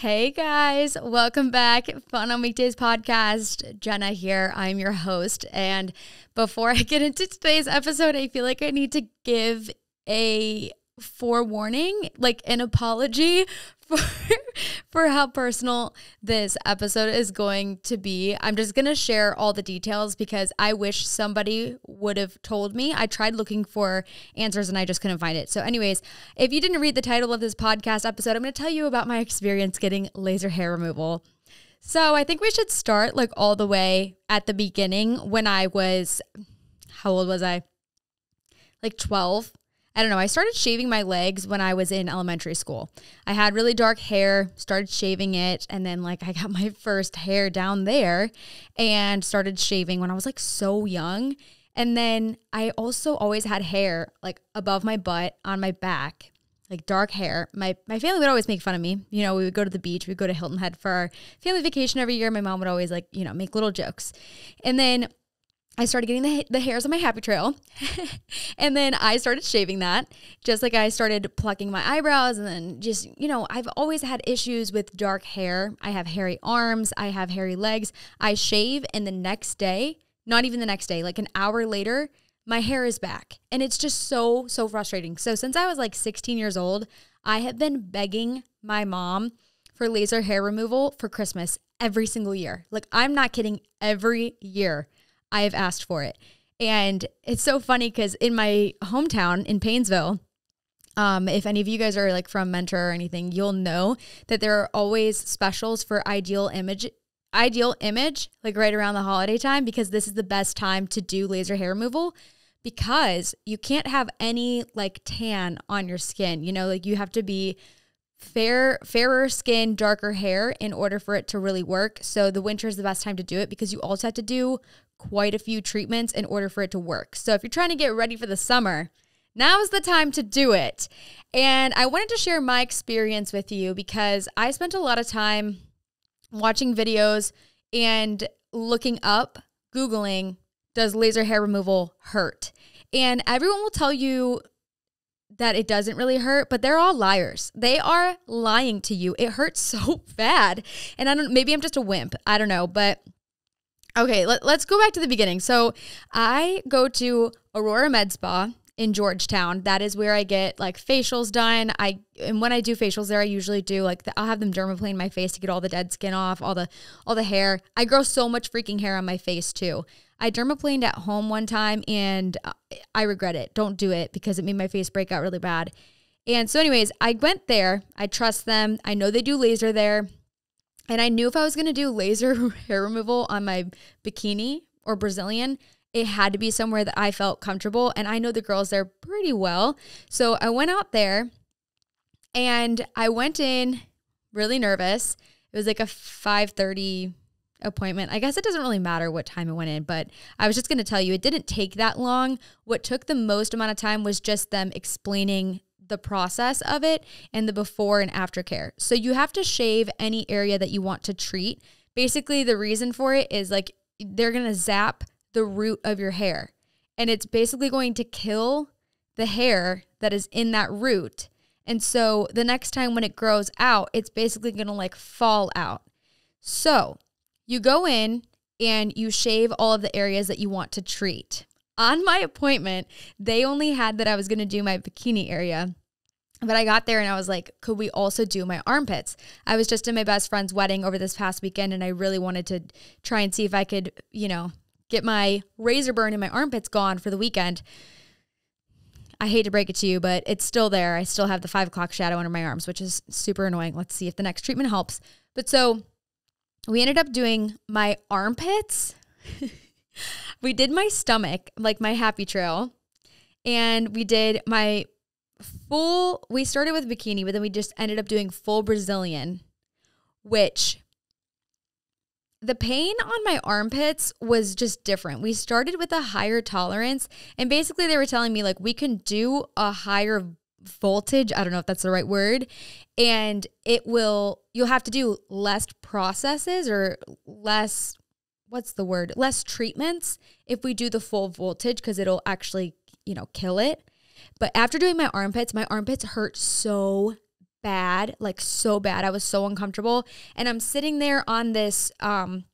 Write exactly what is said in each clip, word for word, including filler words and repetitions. Hey guys, welcome back. Fun on Weekdays podcast. Jenna here. I'm your host. And before I get into today's episode, I feel like I need to give a forewarning, like an apology for, for how personal this episode is going to be. I'm just going to share all the details because I wish somebody would have told me. I tried looking for answers and I just couldn't find it. So anyways, if you didn't read the title of this podcast episode, I'm going to tell you about my experience getting laser hair removal. So I think we should start like all the way at the beginning when I was, how old was I? Like twelve. I don't know. I started shaving my legs when I was in elementary school. I had really dark hair, started shaving it. And then like I got my first hair down there and started shaving when I was like so young. And then I also always had hair like above my butt on my back, like dark hair. My, my family would always make fun of me. You know, we would go to the beach. We'd go to Hilton Head for our family vacation every year. My mom would always like, you know, make little jokes. And then I started getting the, the hairs on my happy trail and then I started shaving that, just like I started plucking my eyebrows. And then just, you know, I've always had issues with dark hair. I have hairy arms. I have hairy legs. I shave and the next day, not even the next day, like an hour later, my hair is back. And it's just so, so frustrating. So since I was like sixteen years old, I have been begging my mom for laser hair removal for Christmas every single year. Like I'm not kidding, every year I have asked for it. And it's so funny because in my hometown in Paynesville, um, if any of you guys are like from Mentor or anything, you'll know that there are always specials for ideal image, ideal image, like right around the holiday time, because this is the best time to do laser hair removal because you can't have any like tan on your skin. You know, like you have to be fair, fairer skin, darker hair in order for it to really work. So the winter is the best time to do it because you also have to do quite a few treatments in order for it to work. So if you're trying to get ready for the summer, now is the time to do it. And I wanted to share my experience with you because I spent a lot of time watching videos and looking up, Googling, does laser hair removal hurt? And everyone will tell you that it doesn't really hurt, but they're all liars. They are lying to you. It hurts so bad. And I don't, maybe I'm just a wimp. I don't know, but okay, let, let's go back to the beginning. So I go to Aurora Med Spa in Georgetown. That is where I get like facials done. I and when I do facials there, I usually do like the, I'll have them dermaplane my face to get all the dead skin off, all the all the hair. I grow so much freaking hair on my face too. I dermaplaned at home one time and I regret it. Don't do it because it made my face break out really bad. And so anyways, I went there. I trust them. I know they do laser there. And I knew if I was going to do laser hair removal on my bikini or Brazilian, it had to be somewhere that I felt comfortable. And I know the girls there pretty well. So I went out there and I went in really nervous. It was like a five thirty appointment. I guess it doesn't really matter what time it went in, but I was just going to tell you, it didn't take that long. What took the most amount of time was just them explaining the process of it and the before and after care. So you have to shave any area that you want to treat. Basically, the reason for it is like they're going to zap the root of your hair. And it's basically going to kill the hair that is in that root. And so the next time when it grows out, it's basically going to like fall out. So you go in and you shave all of the areas that you want to treat. On my appointment, they only had that I was going to do my bikini area, but I got there and I was like, could we also do my armpits? I was just in my best friend's wedding over this past weekend and I really wanted to try and see if I could, you know, get my razor burn and my armpits gone for the weekend. I hate to break it to you, but it's still there. I still have the five o'clock shadow under my arms, which is super annoying. Let's see if the next treatment helps. But so we ended up doing my armpits. We did my stomach, like my happy trail, and we did my full, we started with bikini, but then we just ended up doing full Brazilian, which the pain on my armpits was just different. We started with a higher tolerance, and basically they were telling me like we can do a higher voltage. I don't know if that's the right word. And it will, you'll have to do less processes or less what's the word, less treatments if we do the full voltage because it'll actually, you know, kill it. But after doing my armpits, my armpits hurt so bad, like so bad. I was so uncomfortable. And I'm sitting there on this, um,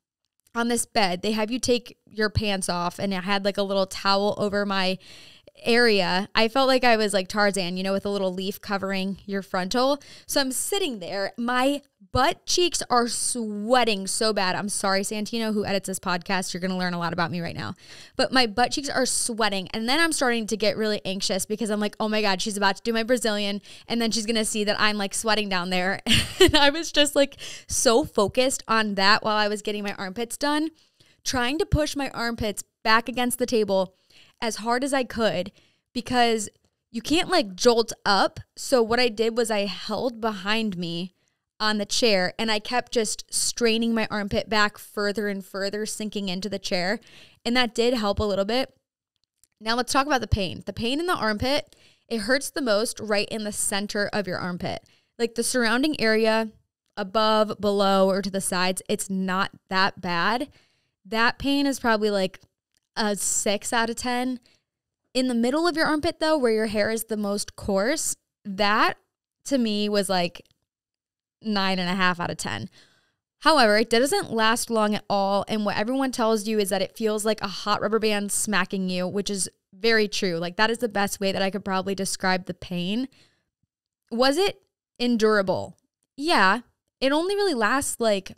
on this bed. They have you take your pants off, and I had like a little towel over my area. I felt like I was like Tarzan, you know, with a little leaf covering your frontal. So I'm sitting there. My butt cheeks are sweating so bad. I'm sorry, Santino, who edits this podcast. You're going to learn a lot about me right now. But my butt cheeks are sweating. And then I'm starting to get really anxious because I'm like, oh my God, she's about to do my Brazilian. And then she's going to see that I'm like sweating down there. And I was just like so focused on that while I was getting my armpits done, trying to push my armpits back against the table as hard as I could, because you can't like jolt up. So what I did was I held behind me on the chair, and I kept just straining my armpit back further and further, sinking into the chair. And that did help a little bit. Now let's talk about the pain. The pain in the armpit, it hurts the most right in the center of your armpit. Like the surrounding area above, below, or to the sides, it's not that bad. That pain is probably like a six out of ten. In the middle of your armpit though, where your hair is the most coarse, that to me was like nine and a half out of ten. However, it doesn't last long at all. And what everyone tells you is that it feels like a hot rubber band smacking you, which is very true. Like that is the best way that I could probably describe the pain. Was it endurable? Yeah. It only really lasts like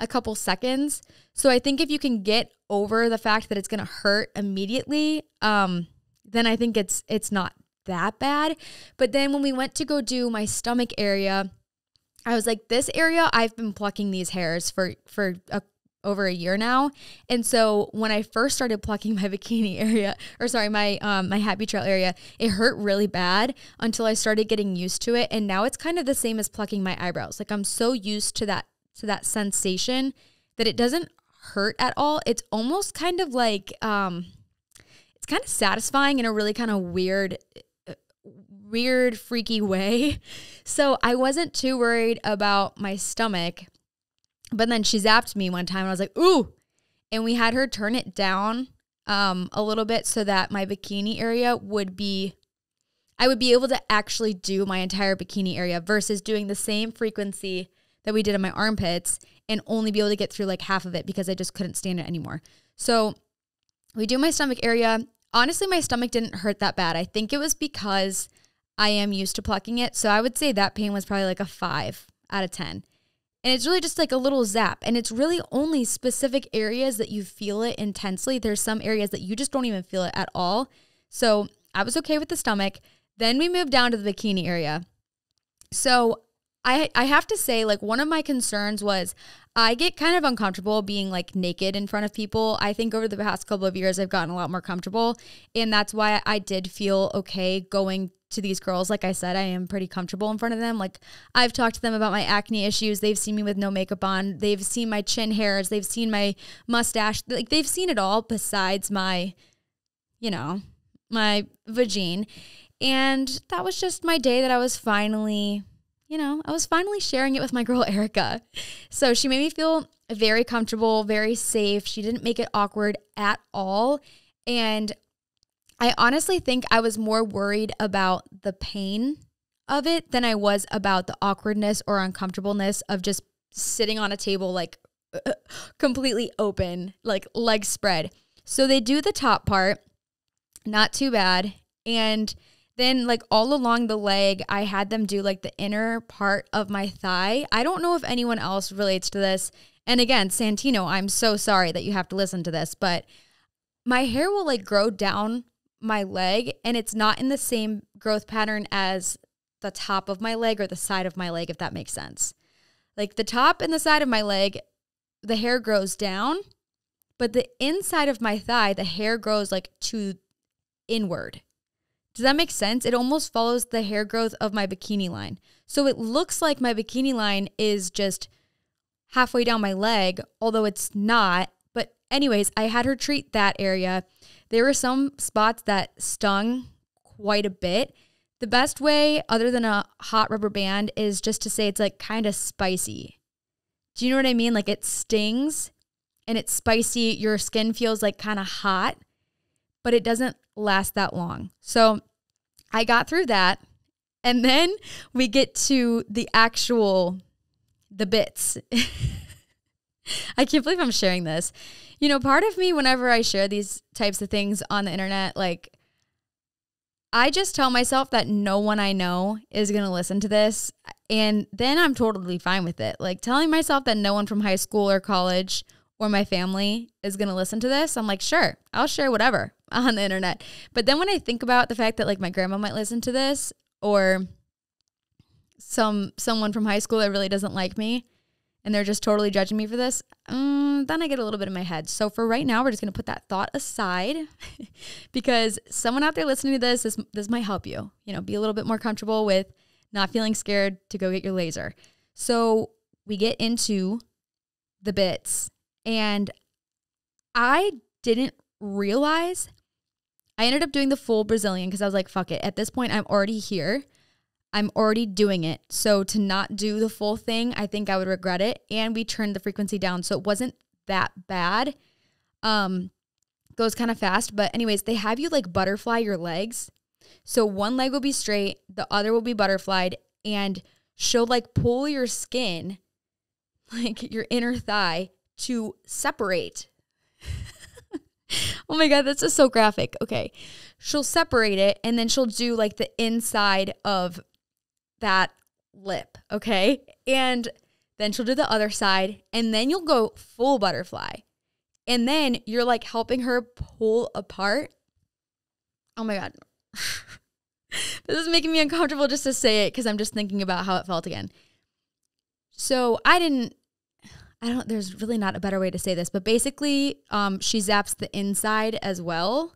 a couple seconds. So I think if you can get over the fact that it's going to hurt immediately, um, then I think it's, it's not that bad. But then when we went to go do my stomach area, I was like, this area, I've been plucking these hairs for, for a, over a year now. And so when I first started plucking my bikini area, or sorry, my, um, my happy trail area, it hurt really bad until I started getting used to it. And now it's kind of the same as plucking my eyebrows. Like I'm so used to that, to that sensation that it doesn't hurt at all. It's almost kind of like, um, it's kind of satisfying in a really kind of weird, weird, freaky way. So I wasn't too worried about my stomach, but then she zapped me one time and I was like, ooh, and we had her turn it down, um, a little bit so that my bikini area would be, I would be able to actually do my entire bikini area versus doing the same frequency that we did in my armpits and only be able to get through like half of it because I just couldn't stand it anymore. So we do my stomach area. Honestly, my stomach didn't hurt that bad. I think it was because I am used to plucking it. So I would say that pain was probably like a five out of ten. And it's really just like a little zap. And it's really only specific areas that you feel it intensely. There's some areas that you just don't even feel it at all. So I was okay with the stomach. Then we moved down to the bikini area. So I, I have to say, like, one of my concerns was I get kind of uncomfortable being like naked in front of people. I think over the past couple of years, I've gotten a lot more comfortable, and that's why I did feel okay going to these girls. Like I said, I am pretty comfortable in front of them. Like I've talked to them about my acne issues. They've seen me with no makeup on. They've seen my chin hairs. They've seen my mustache. Like they've seen it all besides my, you know, my vagina. And that was just my day that I was finally, you know, I was finally sharing it with my girl, Erica. So she made me feel very comfortable, very safe. She didn't make it awkward at all. And I honestly think I was more worried about the pain of it than I was about the awkwardness or uncomfortableness of just sitting on a table, like uh, completely open, like legs spread. So they do the top part, not too bad. And then like all along the leg, I had them do like the inner part of my thigh. I don't know if anyone else relates to this. And again, Santino, I'm so sorry that you have to listen to this, but my hair will like grow down my leg, and it's not in the same growth pattern as the top of my leg or the side of my leg, if that makes sense. Like the top and the side of my leg, the hair grows down, but the inside of my thigh, the hair grows like to inward. Does that make sense? It almost follows the hair growth of my bikini line. So it looks like my bikini line is just halfway down my leg, although it's not. But anyways, I had her treat that area. There were some spots that stung quite a bit. The best way, other than a hot rubber band, is just to say it's like kind of spicy. Do you know what I mean? Like it stings and it's spicy. Your skin feels like kind of hot, but it doesn't last that long. So I got through that. And then we get to the actual, the bits. I can't believe I'm sharing this. You know, part of me, whenever I share these types of things on the internet, like, I just tell myself that no one I know is going to listen to this. And then I'm totally fine with it. Like, telling myself that no one from high school or college or my family is going to listen to this, I'm like, sure, I'll share whatever on the internet. But then when I think about the fact that, like, my grandma might listen to this, or some someone from high school that really doesn't like me, and they're just totally judging me for this, um, then I get a little bit in my head. So for right now, we're just going to put that thought aside, because someone out there listening to this, this, this might help you, you know, be a little bit more comfortable with not feeling scared to go get your laser. So we get into the bits, and I didn't realize I ended up doing the full Brazilian, because I was like, fuck it. At this point, I'm already here. I'm already doing it. So to not do the full thing, I think I would regret it. And we turned the frequency down, so it wasn't that bad. Um, goes kind of fast. But anyways, they have you like butterfly your legs. So one leg will be straight, the other will be butterflied, and she'll like pull your skin, like your inner thigh, to separate. Oh my God, that's just so graphic. Okay. She'll separate it, and then she'll do like the inside of that lip. Okay. And then she'll do the other side, and then you'll go full butterfly. And then you're like helping her pull apart. Oh my God. This is making me uncomfortable just to say it, because I'm just thinking about how it felt again. So I didn't, I don't, there's really not a better way to say this, but basically um, she zaps the inside as well.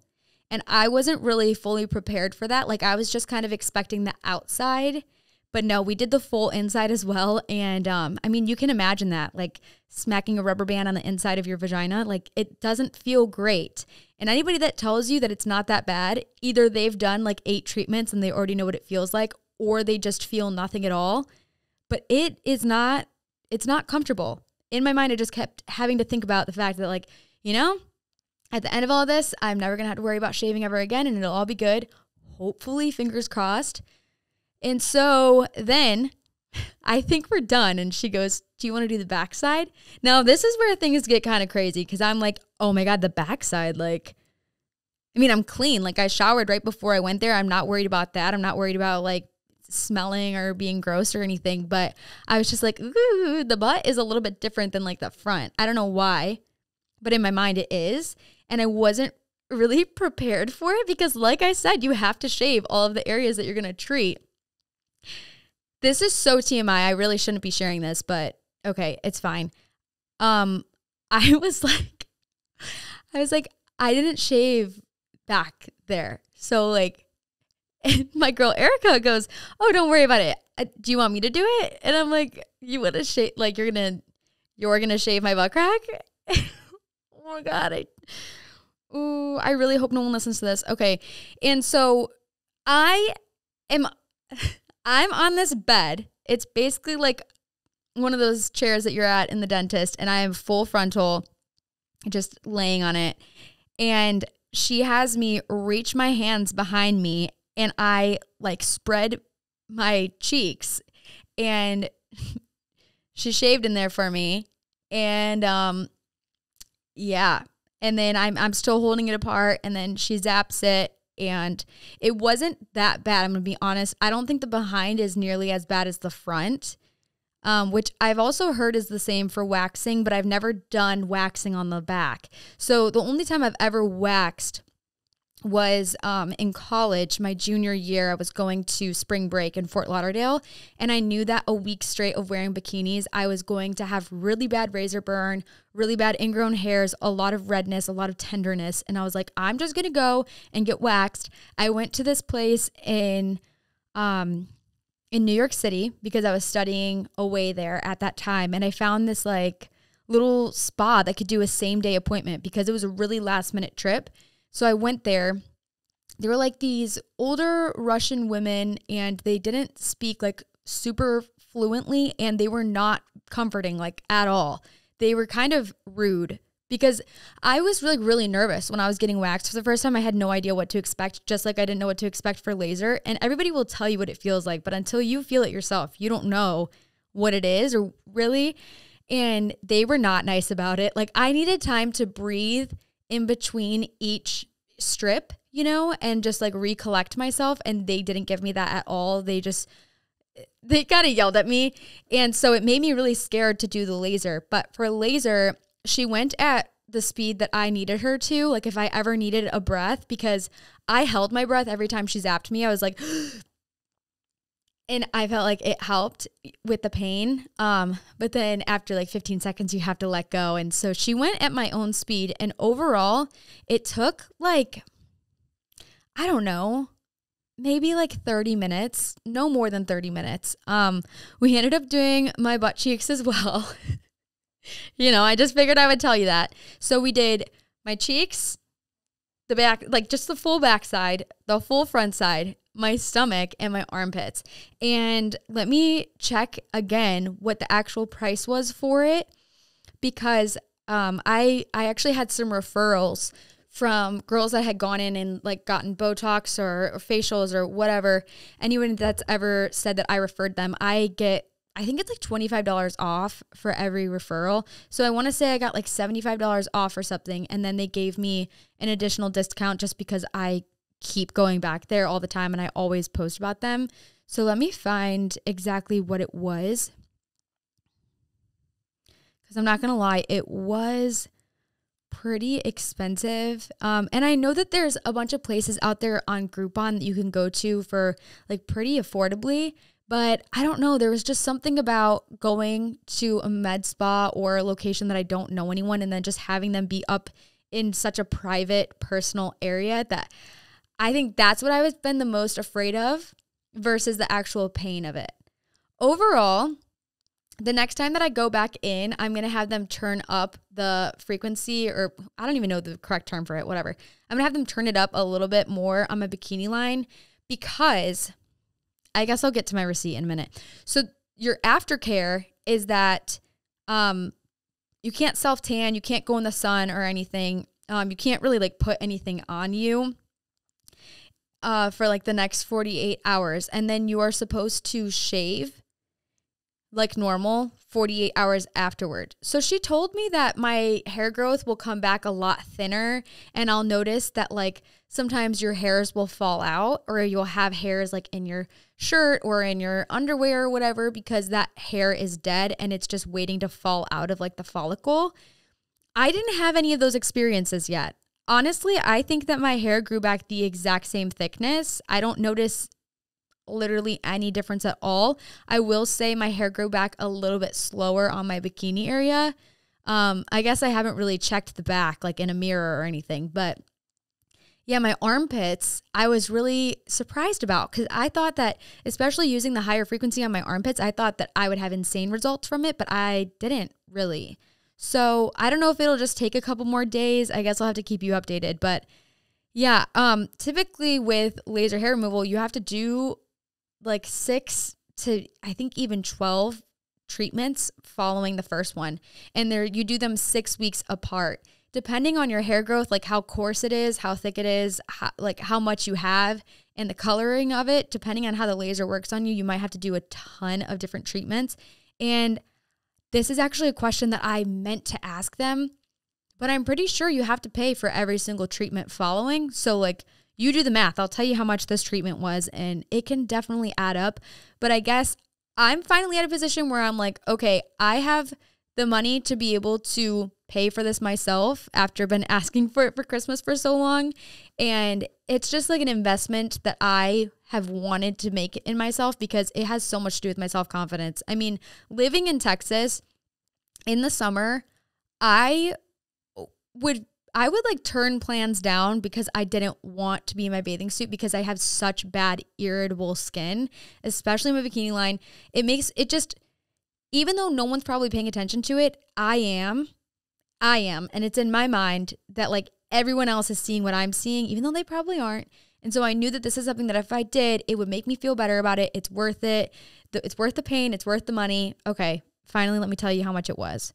And I wasn't really fully prepared for that. Like, I was just kind of expecting the outside, but no, we did the full inside as well. And um, I mean, you can imagine that, like smacking a rubber band on the inside of your vagina, like it doesn't feel great. And anybody that tells you that it's not that bad, either they've done like eight treatments and they already know what it feels like, or they just feel nothing at all. But it is not, it's not comfortable. In my mind, I just kept having to think about the fact that, like, you know, at the end of all of this, I'm never going to have to worry about shaving ever again, and it'll all be good. Hopefully, fingers crossed. And so then I think we're done. And she goes, do you want to do the backside? Now, this is where things get kind of crazy, because I'm like, oh my God, the backside. Like, I mean, I'm clean. Like, I showered right before I went there. I'm not worried about that. I'm not worried about, like, smelling or being gross or anything, but I was just like, ooh, the butt is a little bit different than like the front. I don't know why, but in my mind it is. And I wasn't really prepared for it, because like I said, you have to shave all of the areas that you're going to treat. This is so T M I. I really shouldn't be sharing this, but okay, it's fine. Um, I was like, I was like, I didn't shave back there. So like, and my girl Erica goes, oh, don't worry about it. Do you want me to do it? And I'm like, you want to shave? Like, you're going to, you're going to shave my butt crack? Oh my God. I, ooh, I really hope no one listens to this. Okay. And so I am, I'm on this bed. It's basically like one of those chairs that you're at in the dentist, and I am full frontal, just laying on it. And she has me reach my hands behind me, and I like spread my cheeks, and she shaved in there for me. And, um, yeah. And then I'm, I'm still holding it apart, and then she zaps it, and it wasn't that bad. I'm going to be honest. I don't think the behind is nearly as bad as the front, um, which I've also heard is the same for waxing, but I've never done waxing on the back. So the only time I've ever waxed was um, in college, my junior year. I was going to spring break in Fort Lauderdale, and I knew that a week straight of wearing bikinis, I was going to have really bad razor burn, really bad ingrown hairs, a lot of redness, a lot of tenderness. And I was like, I'm just going to go and get waxed. I went to this place in, um, in New York City, because I was studying away there at that time. And I found this like little spa that could do a same day appointment, because it was a really last minute trip. So I went there. There were like these older Russian women, and they didn't speak like super fluently, and they were not comforting like at all. They were kind of rude because I was really, really nervous when I was getting waxed for the first time. I had no idea what to expect, just like I didn't know what to expect for laser. And everybody will tell you what it feels like, but until you feel it yourself, you don't know what it is or really. And they were not nice about it. Like, I needed time to breathe in between each strip, you know, and just like recollect myself. And they didn't give me that at all. They just, they kind of yelled at me. And so it made me really scared to do the laser. But for laser, she went at the speed that I needed her to, like if I ever needed a breath, because I held my breath every time she zapped me. I was like, and I felt like it helped with the pain. Um, but then after like fifteen seconds, you have to let go. And so she went at my own speed, and overall it took like, I don't know, maybe like thirty minutes, no more than thirty minutes. Um, we ended up doing my butt cheeks as well. You know, I just figured I would tell you that. So we did my cheeks, the back, like just the full backside, the full front side, my stomach, and my armpits. And let me check again what the actual price was for it, because um, I, I actually had some referrals from girls that had gone in and like gotten Botox or, or facials or whatever. Anyone that's ever said that I referred them, I get, I think it's like twenty-five dollars off for every referral. So I want to say I got like seventy-five dollars off or something. And then they gave me an additional discount just because I keep going back there all the time and I always post about them. So let me find exactly what it was, because I'm not going to lie, it was pretty expensive. Um, and I know that there's a bunch of places out there on Groupon that you can go to for like pretty affordably. But I don't know, there was just something about going to a med spa or a location that I don't know anyone, and then just having them be up in such a private, personal area, that I think that's what I was been the most afraid of versus the actual pain of it. Overall, the next time that I go back in, I'm going to have them turn up the frequency, or I don't even know the correct term for it, whatever. I'm going to have them turn it up a little bit more on my bikini line, because I guess I'll get to my receipt in a minute. So your aftercare is that um, you can't self-tan, you can't go in the sun or anything. Um, you can't really like put anything on you uh, for like the next forty-eight hours. And then you are supposed to shave like normal forty-eight hours afterward. So she told me that my hair growth will come back a lot thinner, and I'll notice that like sometimes your hairs will fall out, or you'll have hairs like in your shirt or in your underwear or whatever, because that hair is dead and it's just waiting to fall out of like the follicle. I didn't have any of those experiences yet. Honestly, I think that my hair grew back the exact same thickness. I don't notice literally any difference at all. I will say my hair grew back a little bit slower on my bikini area. Um, I guess I haven't really checked the back like in a mirror or anything, but yeah, my armpits, I was really surprised about, because I thought that, especially using the higher frequency on my armpits, I thought that I would have insane results from it, but I didn't really. So I don't know if it'll just take a couple more days. I guess I'll have to keep you updated. But yeah, um, typically with laser hair removal, you have to do like six to I think even twelve treatments following the first one. And there you do them six weeks apart. Depending on your hair growth, like how coarse it is, how thick it is, how, like how much you have, and the coloring of it, depending on how the laser works on you, you might have to do a ton of different treatments. And this is actually a question that I meant to ask them, but I'm pretty sure you have to pay for every single treatment following. So like you do the math. I'll tell you how much this treatment was, and it can definitely add up. But I guess I'm finally at a position where I'm like, okay, I have the money to be able to pay for this myself after I've been asking for it for Christmas for so long. And it's just like an investment that I have wanted to make in myself, because it has so much to do with my self-confidence. I mean, living in Texas in the summer, I would I would like turn plans down because I didn't want to be in my bathing suit, because I have such bad irritable skin, especially my bikini line. It makes it just, even though no one's probably paying attention to it, I am. I am. And it's in my mind that like everyone else is seeing what I'm seeing, even though they probably aren't. And so I knew that this is something that if I did, it would make me feel better about it. It's worth it. It's worth the pain. It's worth the money. Okay. Finally, let me tell you how much it was.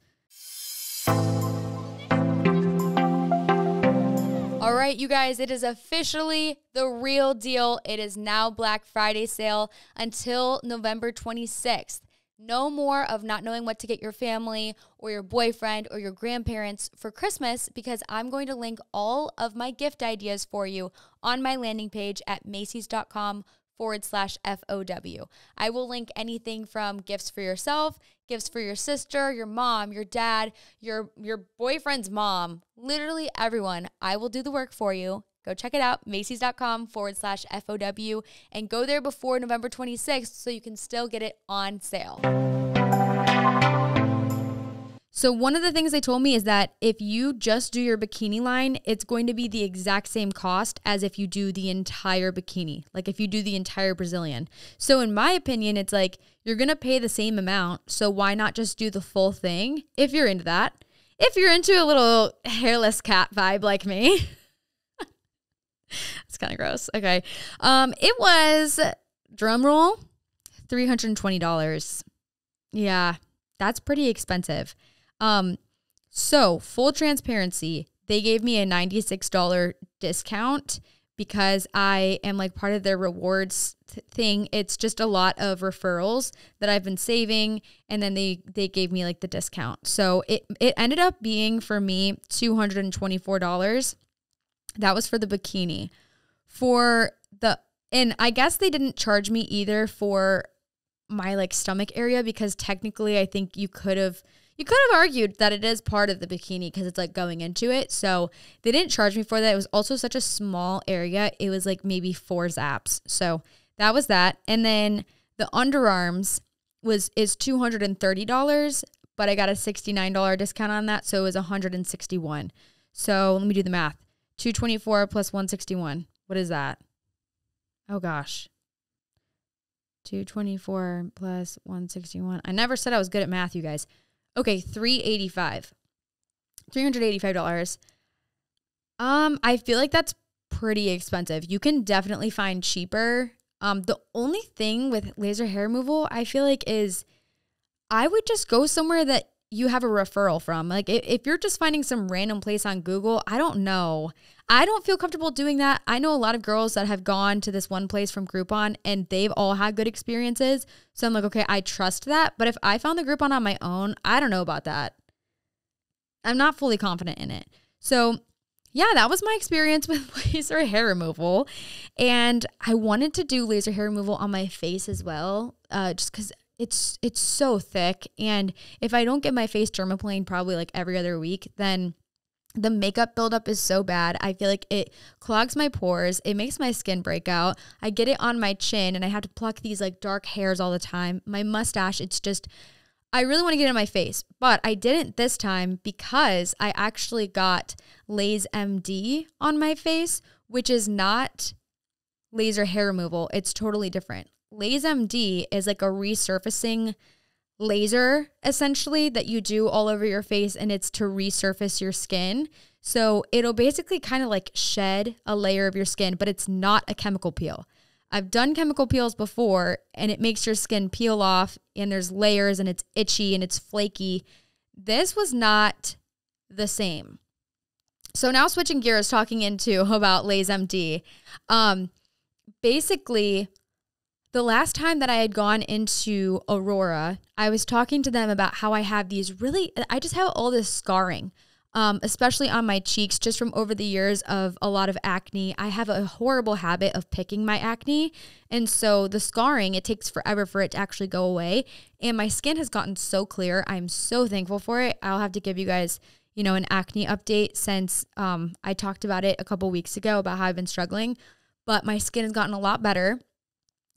All right, you guys, it is officially the real deal. It is now Black Friday sale until November twenty-sixth. No more of not knowing what to get your family or your boyfriend or your grandparents for Christmas, because I'm going to link all of my gift ideas for you on my landing page at Macy's.com forward slash FOW. I will link anything from gifts for yourself, gifts for your sister, your mom, your dad, your, your boyfriend's mom, literally everyone. I will do the work for you. Go check it out, Macy's.com forward slash FOW, and go there before November twenty-sixth so you can still get it on sale. So one of the things they told me is that if you just do your bikini line, it's going to be the exact same cost as if you do the entire bikini, like if you do the entire Brazilian. So in my opinion, it's like you're going to pay the same amount, so why not just do the full thing if you're into that? If you're into a little hairless cat vibe like me. It's kind of gross. Okay. Um, it was, drum roll, three hundred twenty dollars. Yeah, that's pretty expensive. Um, so full transparency, they gave me a ninety-six dollar discount because I am like part of their rewards th thing. It's just a lot of referrals that I've been saving. And then they, they gave me like the discount. So it, it ended up being for me, two hundred twenty-four dollars. That was for the bikini. For the, and I guess they didn't charge me either for my like stomach area, because technically I think you could have, you could have argued that it is part of the bikini because it's like going into it. So they didn't charge me for that. It was also such a small area. It was like maybe four zaps. So that was that. And then the underarms was, is two hundred thirty dollars, but I got a sixty-nine dollar discount on that. So it was one hundred sixty-one dollars. So let me do the math. two twenty-four plus one sixty-one. What is that? Oh gosh. two twenty-four plus one sixty-one. I never said I was good at math, you guys. Okay, three eighty-five. three hundred eighty-five dollars. Um, I feel like that's pretty expensive. You can definitely find cheaper. Um, the only thing with laser hair removal, I feel like, is I would just go somewhere that you have a referral from. Like if you're just finding some random place on Google, I don't know. I don't feel comfortable doing that. I know a lot of girls that have gone to this one place from Groupon and they've all had good experiences. So I'm like, okay, I trust that. But if I found the Groupon on my own, I don't know about that. I'm not fully confident in it. So yeah, that was my experience with laser hair removal. And I wanted to do laser hair removal on my face as well. Uh, just cause It's it's so thick, and if I don't get my face dermaplane probably like every other week, then the makeup buildup is so bad. I feel like it clogs my pores. It makes my skin break out. I get it on my chin, and I have to pluck these like dark hairs all the time. My mustache, it's just, I really want to get it on my face, but I didn't this time because I actually got LaseMD on my face, which is not laser hair removal. It's totally different. LaseMD is like a resurfacing laser essentially that you do all over your face, and it's to resurface your skin. So it'll basically kind of like shed a layer of your skin, but it's not a chemical peel. I've done chemical peels before and it makes your skin peel off and there's layers and it's itchy and it's flaky. This was not the same. So now switching gears, talking into about LaseMD. Um, basically, the last time that I had gone into Aurora, I was talking to them about how I have these really, I just have all this scarring, um, especially on my cheeks, just from over the years of a lot of acne. I have a horrible habit of picking my acne. And so the scarring, it takes forever for it to actually go away. And my skin has gotten so clear. I'm so thankful for it. I'll have to give you guys, you know, an acne update since um, I talked about it a couple weeks ago about how I've been struggling, but my skin has gotten a lot better.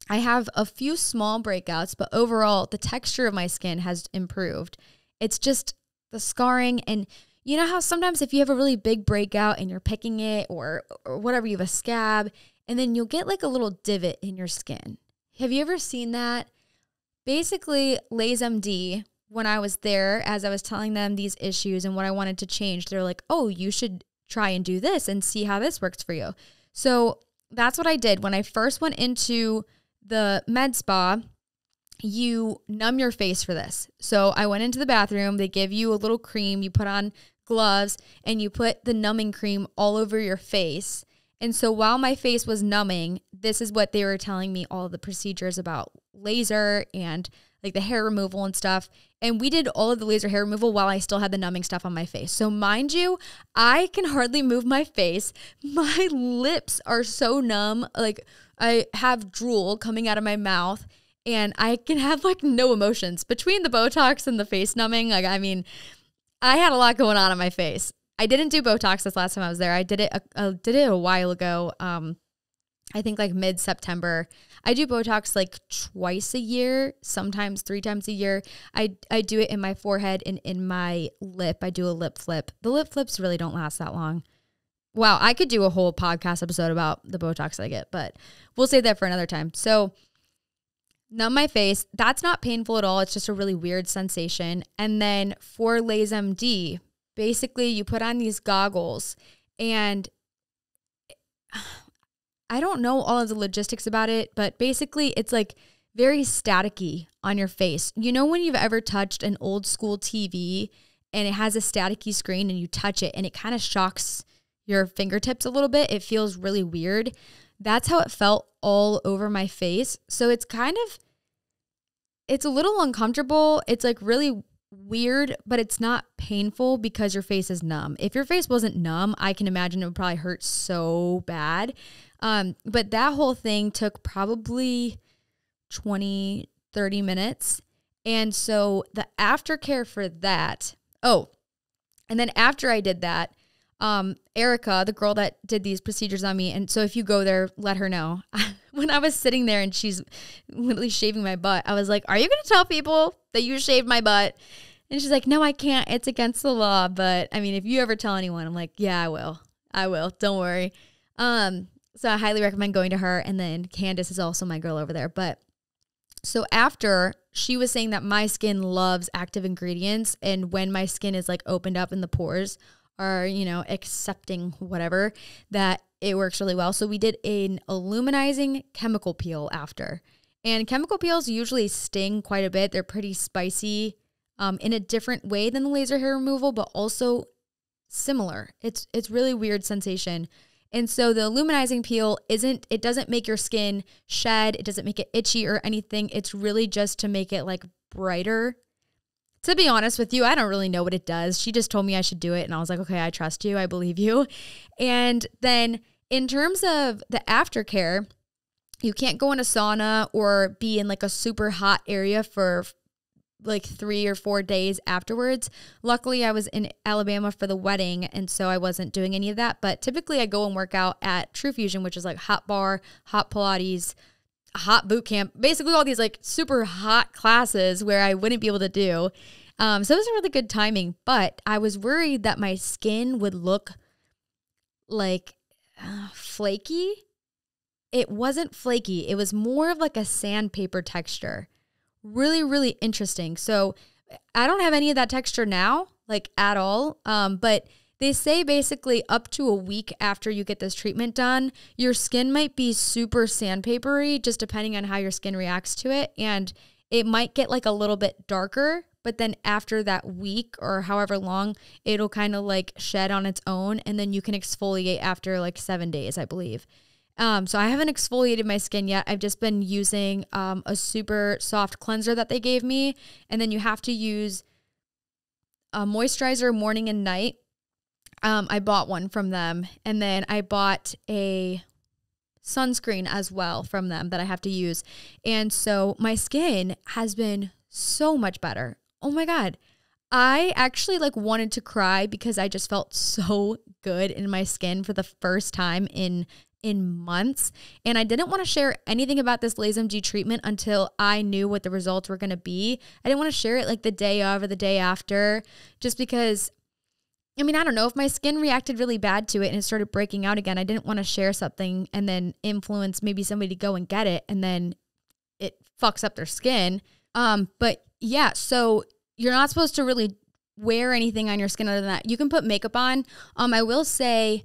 I have a few small breakouts, but overall the texture of my skin has improved. It's just the scarring. And you know how sometimes if you have a really big breakout and you're picking it or, or whatever, you have a scab and then you'll get like a little divot in your skin. Have you ever seen that? Basically, LaseMD, when I was there, as I was telling them these issues and what I wanted to change, they're like, oh, you should try and do this and see how this works for you. So that's what I did. When I first went into the med spa, you numb your face for this. So I went into the bathroom. They give you a little cream. You put on gloves, and you put the numbing cream all over your face. And so while my face was numbing, this is what they were telling me all the procedures about laser and like the hair removal and stuff. And we did all of the laser hair removal while I still had the numbing stuff on my face. So mind you, I can hardly move my face. My lips are so numb. Like I have drool coming out of my mouth and I can have like no emotions between the Botox and the face numbing. Like, I mean, I had a lot going on on my face. I didn't do Botox this last time I was there. I did it a, a, did it a while ago. Um, I think like mid-September. I do Botox like twice a year, sometimes three times a year. I, I do it in my forehead and in my lip. I do a lip flip. The lip flips really don't last that long. Wow, I could do a whole podcast episode about the Botox I get, but we'll save that for another time. So numb my face. That's not painful at all. It's just a really weird sensation. And then for LaseMD, basically, you put on these goggles, and I don't know all of the logistics about it, but basically it's like very staticky on your face. You know when you've ever touched an old school T V and it has a staticky screen and you touch it and it kind of shocks your fingertips a little bit? It feels really weird. That's how it felt all over my face. So it's kind of, it's a little uncomfortable. It's like really weird, but it's not painful because your face is numb. If your face wasn't numb, I can imagine it would probably hurt so bad. Um, but that whole thing took probably twenty, thirty minutes. And so the aftercare for that, oh, and then after I did that, um, Erica, the girl that did these procedures on me, and so if you go there, let her know. When I was sitting there and she's literally shaving my butt, I was like, are you going to tell people that you shaved my butt? And she's like, no, I can't. It's against the law. But I mean, if you ever tell anyone, I'm like, yeah, I will. I will. Don't worry. Um, so I highly recommend going to her. And then Candace is also my girl over there. But so after, she was saying that my skin loves active ingredients. And when my skin is like opened up in the pores, or, you know, accepting whatever, that it works really well. So we did an aluminizing chemical peel after. And chemical peels usually sting quite a bit. They're pretty spicy um, in a different way than the laser hair removal, but also similar. It's it's really weird sensation. And so the aluminizing peel isn't, it doesn't make your skin shed. It doesn't make it itchy or anything. It's really just to make it like brighter. To be honest with you, I don't really know what it does. She just told me I should do it. And I was like, okay, I trust you. I believe you. And then in terms of the aftercare, you can't go in a sauna or be in like a super hot area for like three or four days afterwards. Luckily, I was in Alabama for the wedding. And so I wasn't doing any of that. But typically I go and work out at True Fusion, which is like hot bar, hot Pilates, hot boot camp, basically all these like super hot classes where I wouldn't be able to do. Um, so it was a really good timing, but I was worried that my skin would look like uh, flaky. It wasn't flaky. It was more of like a sandpaper texture. Really, really interesting. So I don't have any of that texture now, like at all. Um, but they say basically up to a week after you get this treatment done, your skin might be super sandpapery, just depending on how your skin reacts to it. And it might get like a little bit darker, but then after that week or however long, it'll kind of like shed on its own. And then you can exfoliate after like seven days, I believe. Um, so I haven't exfoliated my skin yet. I've just been using um, a super soft cleanser that they gave me. And then you have to use a moisturizer morning and night. Um, I bought one from them, and then I bought a sunscreen as well from them that I have to use. And so my skin has been so much better. Oh my God. I actually like wanted to cry because I just felt so good in my skin for the first time in in months. And I didn't want to share anything about this LaseMD treatment until I knew what the results were going to be. I didn't want to share it like the day of or the day after, just because I mean, I don't know, if my skin reacted really bad to it and it started breaking out again, I didn't want to share something and then influence maybe somebody to go and get it and then it fucks up their skin. Um, but yeah, so you're not supposed to really wear anything on your skin other than that. You can put makeup on. Um, I will say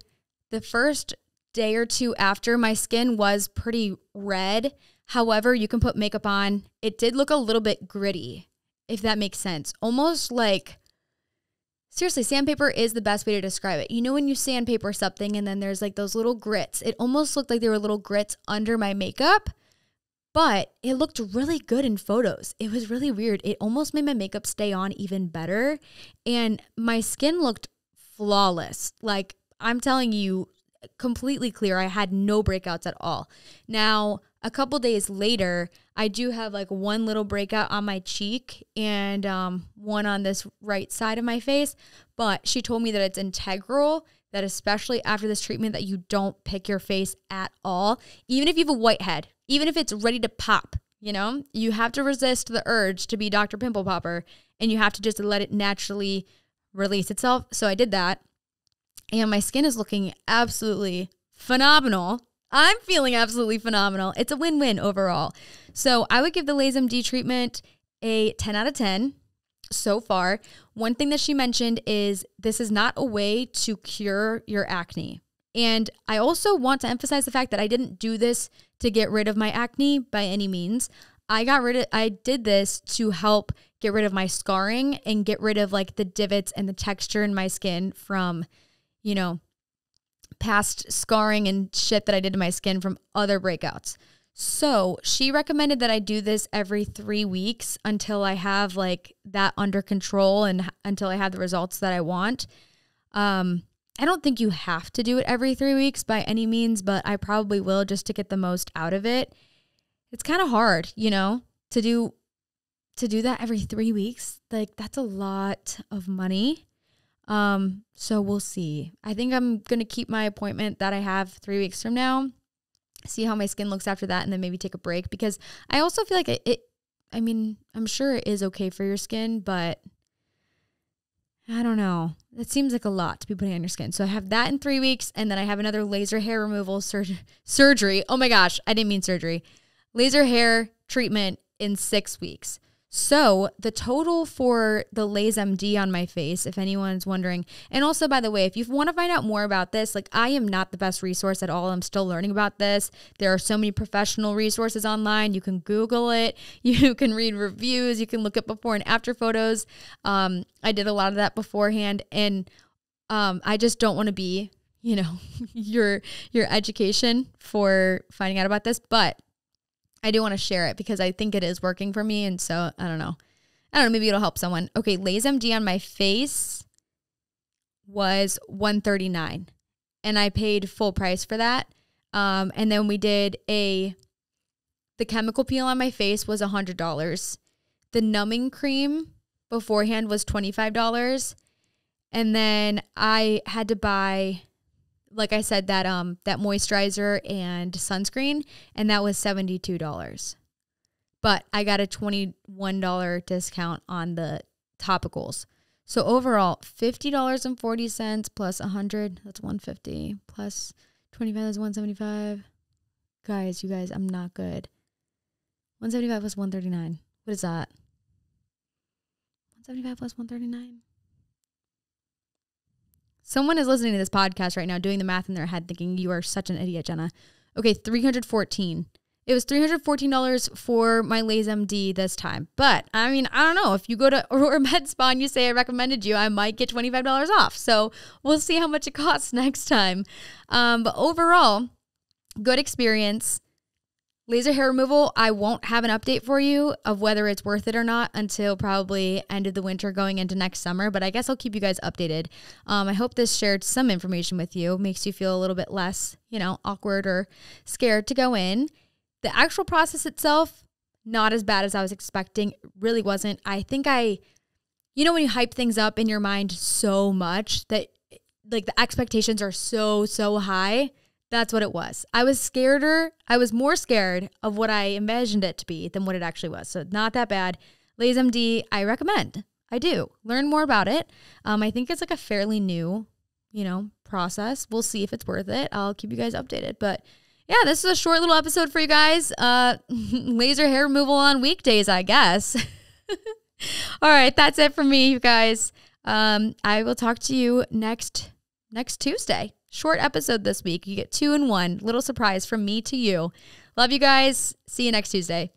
the first day or two after, my skin was pretty red. However, you can put makeup on. It did look a little bit gritty, if that makes sense. Almost like Seriously, sandpaper is the best way to describe it. You know when you sandpaper something and then there's like those little grits. It almost looked like there were little grits under my makeup, but it looked really good in photos. It was really weird. It almost made my makeup stay on even better. And my skin looked flawless. Like I'm telling you, completely clear. I had no breakouts at all. Now, a couple days later, I do have like one little breakout on my cheek and um, one on this right side of my face. But she told me that it's integral, that especially after this treatment, that you don't pick your face at all. Even if you have a whitehead, even if it's ready to pop, you know, you have to resist the urge to be Doctor Pimple Popper and you have to just let it naturally release itself. So I did that. And my skin is looking absolutely phenomenal. I'm feeling absolutely phenomenal. It's a win-win overall. So I would give the LaseMD treatment a ten out of ten so far. One thing that she mentioned is this is not a way to cure your acne. And I also want to emphasize the fact that I didn't do this to get rid of my acne by any means. I got rid of, I did this to help get rid of my scarring and get rid of like the divots and the texture in my skin from, you know, past scarring and shit that I did to my skin from other breakouts. So she recommended that I do this every three weeks until I have like that under control and until I have the results that I want. Um, I don't think you have to do it every three weeks by any means, but I probably will just to get the most out of it. It's kind of hard, you know, to do, to do that every three weeks. Like that's a lot of money. Um, so we'll see. I think I'm going to keep my appointment that I have three weeks from now, see how my skin looks after that, and then maybe take a break, because I also feel like it, it I mean, I'm sure it is okay for your skin, but I don't know. It seems like a lot to be putting on your skin. So I have that in three weeks. And then I have another laser hair removal sur surgery. Oh my gosh. I didn't mean surgery, laser hair treatment in six weeks. So the total for the LaseMD on my face, if anyone's wondering, and also, by the way, if you want to find out more about this, like I am not the best resource at all. I'm still learning about this. There are so many professional resources online. You can Google it. You can read reviews. You can look at before and after photos. Um, I did a lot of that beforehand, and um, I just don't want to be, you know, your, your education for finding out about this, but I do want to share it because I think it is working for me. And so I don't know. I don't know. Maybe it'll help someone. Okay. LaseMD on my face was one thirty-nine, and I paid full price for that. Um, and then we did a, the chemical peel on my face was a hundred dollars. The numbing cream beforehand was twenty-five dollars. And then I had to buy, like I said, that um that moisturizer and sunscreen, and that was seventy-two dollars. But I got a twenty-one dollar discount on the topicals. So overall, fifty dollars and forty cents plus one hundred, that's one fifty, plus twenty-five, that's one seventy-five. Guys, you guys, I'm not good. one seventy-five plus one thirty-nine. What is that? one seventy-five plus one thirty-nine. Someone is listening to this podcast right now doing the math in their head thinking you are such an idiot, Jenna. Okay, three hundred fourteen dollars. It was three hundred fourteen dollars for my LaseMD this time. But, I mean, I don't know. If you go to Aurora Med Spa and you say I recommended you, I might get twenty-five dollars off. So we'll see how much it costs next time. Um, but overall, good experience. Laser hair removal, I won't have an update for you of whether it's worth it or not until probably end of the winter going into next summer, but I guess I'll keep you guys updated. Um, I hope this shared some information with you, makes you feel a little bit less, you know, awkward or scared to go in. The actual process itself, not as bad as I was expecting. It really wasn't. I think I, you know, when you hype things up in your mind so much that like the expectations are so, so high, that's what it was. I was scareder. I was more scared of what I imagined it to be than what it actually was. So not that bad. LaseMD, I recommend. I do. Learn more about it. Um, I think it's like a fairly new, you know, process. We'll see if it's worth it. I'll keep you guys updated. But yeah, this is a short little episode for you guys. Uh, laser hair removal on weekdays, I guess. All right. That's it for me, you guys. Um, I will talk to you next, next Tuesday. Short episode this week. You get two in one. Little surprise from me to you. Love you guys. See you next Tuesday.